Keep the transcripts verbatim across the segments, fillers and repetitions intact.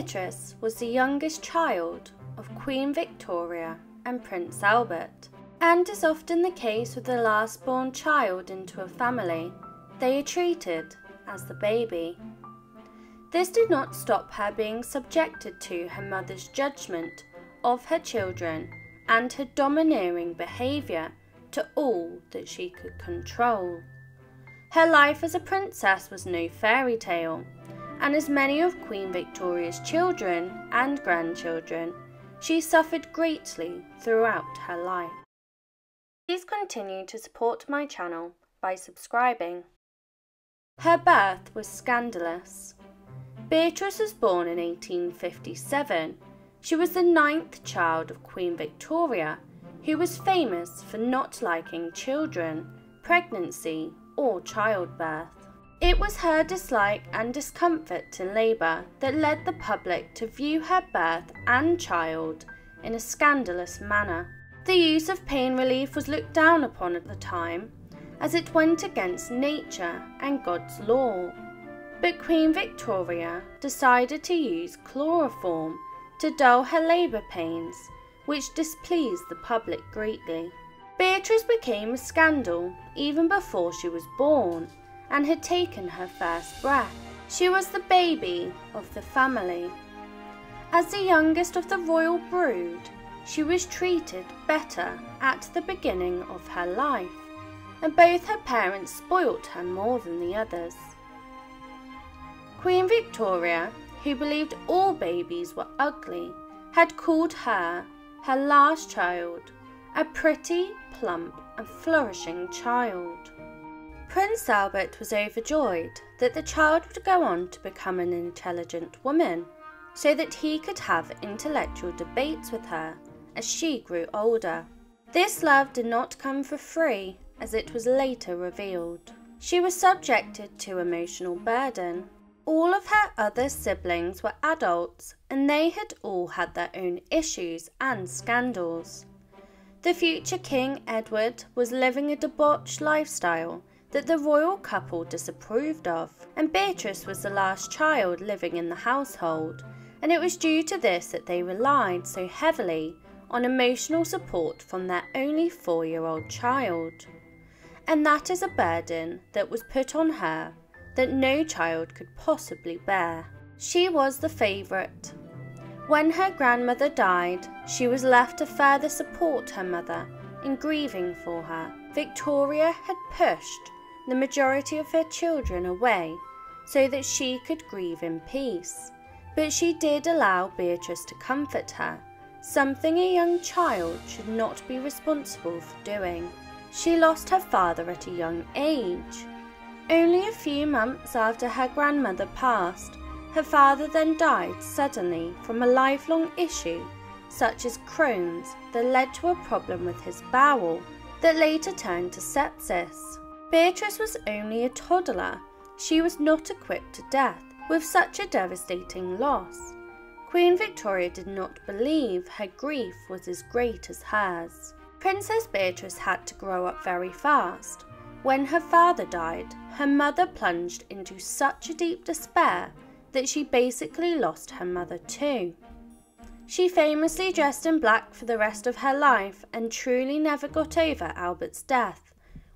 Beatrice was the youngest child of Queen Victoria and Prince Albert, and is often the case with the last born child into a family. They are treated as the baby. This did not stop her being subjected to her mother's judgment of her children and her domineering behaviour to all that she could control. Her life as a princess was no fairy tale, and as many of Queen Victoria's children and grandchildren, she suffered greatly throughout her life. Please continue to support my channel by subscribing. Her birth was scandalous. Beatrice was born in eighteen fifty-seven. She was the ninth child of Queen Victoria, who was famous for not liking children, pregnancy, or childbirth. It was her dislike and discomfort to labour that led the public to view her birth and child in a scandalous manner. The use of pain relief was looked down upon at the time, as it went against nature and God's law. But Queen Victoria decided to use chloroform to dull her labour pains, which displeased the public greatly. Beatrice became a scandal even before she was born and had taken her first breath. She was the baby of the family. As the youngest of the royal brood, she was treated better at the beginning of her life, and both her parents spoilt her more than the others. Queen Victoria, who believed all babies were ugly, had called her, her last child, a pretty, plump and flourishing child. Prince Albert was overjoyed that the child would go on to become an intelligent woman, so that he could have intellectual debates with her as she grew older. This love did not come for free, as it was later revealed. She was subjected to emotional burden. All of her other siblings were adults, and they had all had their own issues and scandals. The future King Edward was living a debauched lifestyle that the royal couple disapproved of, and Beatrice was the last child living in the household, and it was due to this that they relied so heavily on emotional support from their only four-year-old child. And that is a burden that was put on her that no child could possibly bear. She was the favourite. When her grandmother died, she was left to further support her mother in grieving for her. Victoria had pushed the majority of her children away so that she could grieve in peace, but she did allow Beatrice to comfort her, something a young child should not be responsible for doing. She lost her father at a young age. Only a few months after her grandmother passed, her father then died suddenly from a lifelong issue such as Crohn's that led to a problem with his bowel that later turned to sepsis. Beatrice was only a toddler. She was not equipped to death with such a devastating loss. Queen Victoria did not believe her grief was as great as hers. Princess Beatrice had to grow up very fast. When her father died, her mother plunged into such a deep despair that she basically lost her mother too. She famously dressed in black for the rest of her life and truly never got over Albert's death,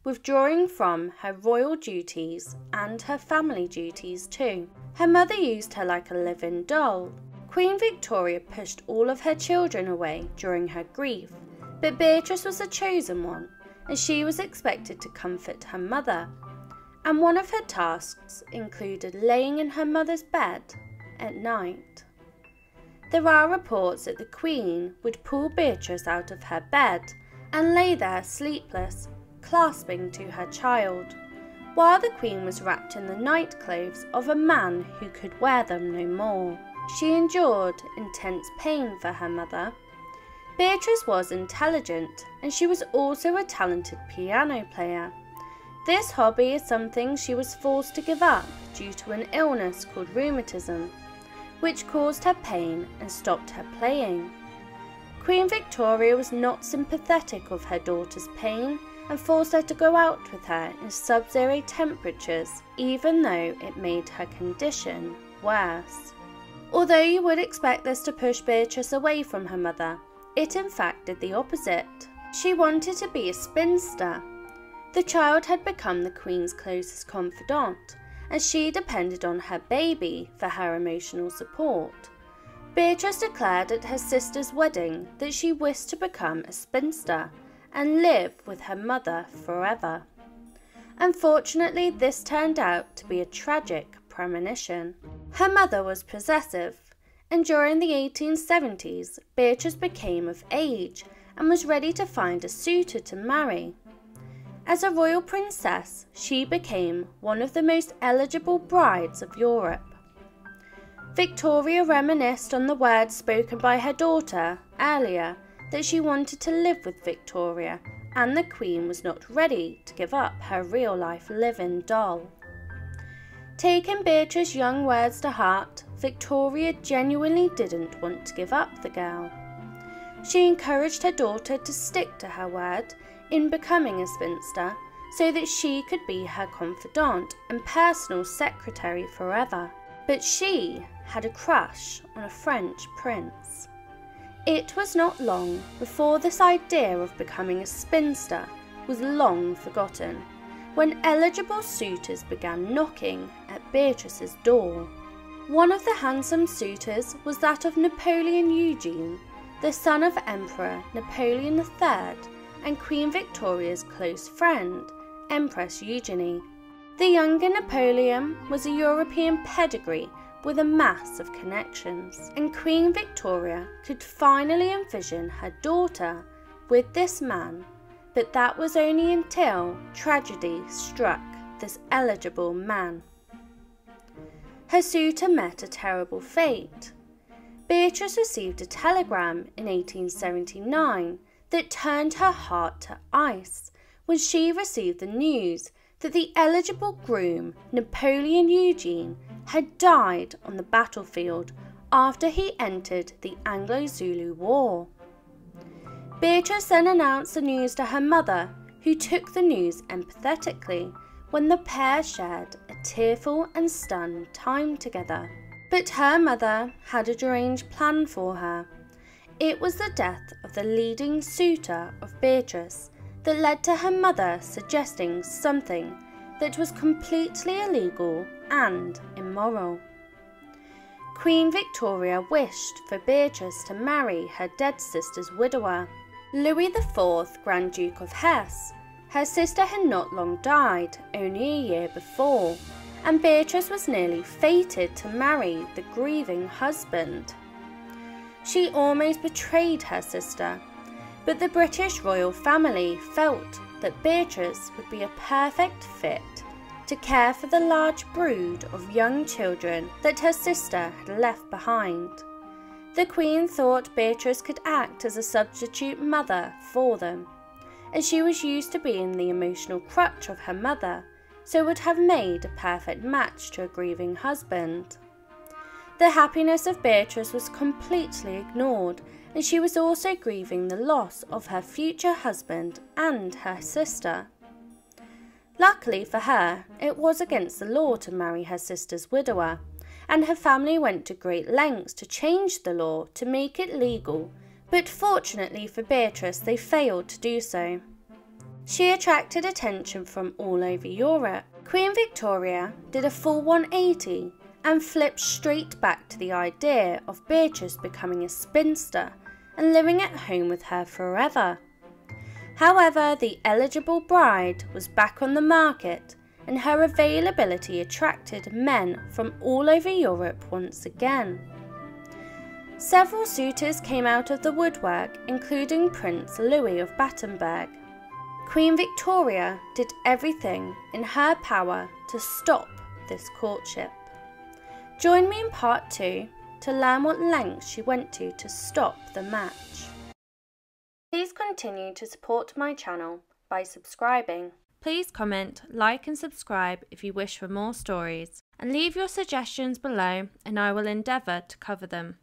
withdrawing from her royal duties and her family duties too. Her mother used her like a living doll. Queen Victoria pushed all of her children away during her grief, but Beatrice was the chosen one, and she was expected to comfort her mother, and one of her tasks included laying in her mother's bed at night. There are reports that the Queen would pull Beatrice out of her bed and lay there sleepless, clasping to her child, while the Queen was wrapped in the nightclothes of a man who could wear them no more. She endured intense pain for her mother. Beatrice was intelligent, and she was also a talented piano player. This hobby is something she was forced to give up due to an illness called rheumatism, which caused her pain and stopped her playing. Queen Victoria was not sympathetic of her daughter's pain and forced her to go out with her in sub-zero temperatures, even though it made her condition worse. Although you would expect this to push Beatrice away from her mother, it in fact did the opposite. She wanted to be a spinster. The child had become the Queen's closest confidant, and she depended on her baby for her emotional support. Beatrice declared at her sister's wedding that she wished to become a spinster and live with her mother forever. Unfortunately, this turned out to be a tragic premonition. Her mother was possessive, and during the eighteen seventies, Beatrice became of age and was ready to find a suitor to marry. As a royal princess, she became one of the most eligible brides of Europe. Victoria reminisced on the words spoken by her daughter earlier that she wanted to live with Victoria, and the Queen was not ready to give up her real-life live-in doll. Taking Beatrice's young words to heart, Victoria genuinely didn't want to give up the girl. She encouraged her daughter to stick to her word in becoming a spinster so that she could be her confidant and personal secretary forever. But she had a crush on a French prince. It was not long before this idea of becoming a spinster was long forgotten, when eligible suitors began knocking at Beatrice's door. One of the handsome suitors was that of Napoleon Eugene, the son of Emperor Napoleon the third and Queen Victoria's close friend, Empress Eugenie. The younger Napoleon was a European pedigree with a mass of connections, and Queen Victoria could finally envision her daughter with this man, but that was only until tragedy struck this eligible man. Her suitor met a terrible fate. Beatrice received a telegram in eighteen seventy-nine that turned her heart to ice when she received the news that the eligible groom, Napoleon Eugene, had died on the battlefield after he entered the Anglo-Zulu War. Beatrice then announced the news to her mother, who took the news empathetically when the pair shared a tearful and stunned time together. But her mother had a deranged plan for her. It was the death of the leading suitor of Beatrice that led to her mother suggesting something that was completely illegal and immoral. Queen Victoria wished for Beatrice to marry her dead sister's widower. Louis the fourth Grand Duke of Hesse, her sister had not long died, only a year before, and Beatrice was nearly fated to marry the grieving husband. She almost betrayed her sister, but the British royal family felt that Beatrice would be a perfect fit to care for the large brood of young children that her sister had left behind. The Queen thought Beatrice could act as a substitute mother for them, as she was used to being the emotional crutch of her mother, so would have made a perfect match to a grieving husband. The happiness of Beatrice was completely ignored, and she was also grieving the loss of her future husband and her sister. Luckily for her, it was against the law to marry her sister's widower, and her family went to great lengths to change the law to make it legal, but fortunately for Beatrice they failed to do so. She attracted attention from all over Europe. Queen Victoria did a full one eighty and flipped straight back to the idea of Beatrice becoming a spinster and living at home with her forever. However, the eligible bride was back on the market, and her availability attracted men from all over Europe once again. Several suitors came out of the woodwork, including Prince Louis of Battenberg. Queen Victoria did everything in her power to stop this courtship. Join me in part two to learn what lengths she went to to stop the match. Please continue to support my channel by subscribing. Please comment, like and subscribe if you wish for more stories, and leave your suggestions below and I will endeavour to cover them.